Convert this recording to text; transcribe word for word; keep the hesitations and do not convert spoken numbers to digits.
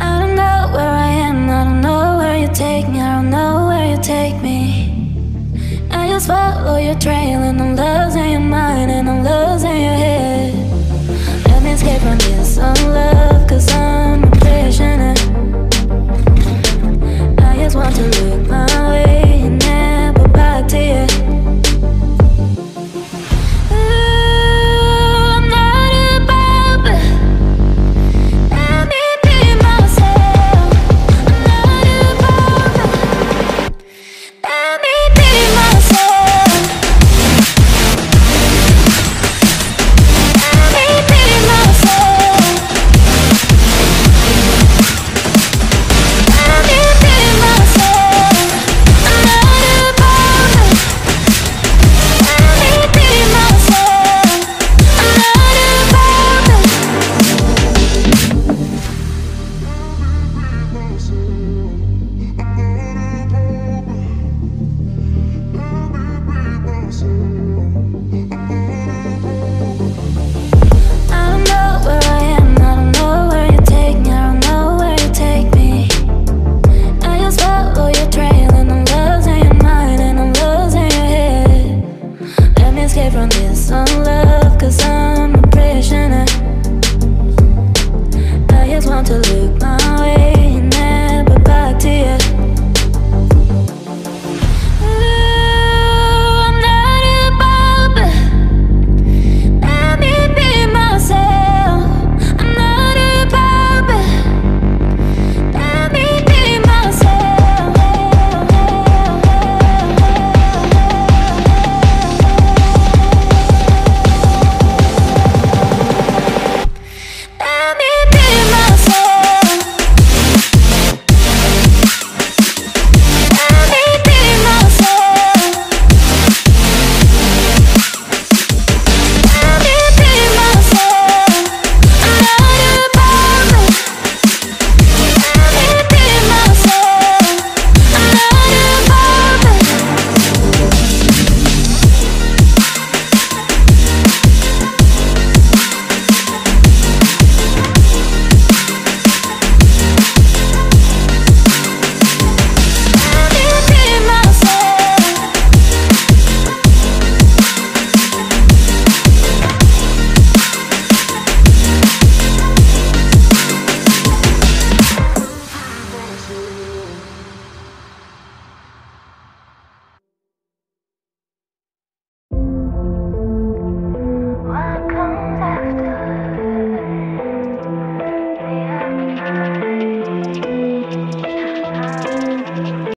I don't know where I am, I don't know where you take me, I don't know where you take me. I just follow your trail and I'm losing your mind and I'm losing your head. Let me escape from this unlove, cause I'm a prisoner. I just want to look my way and never back to you. To live.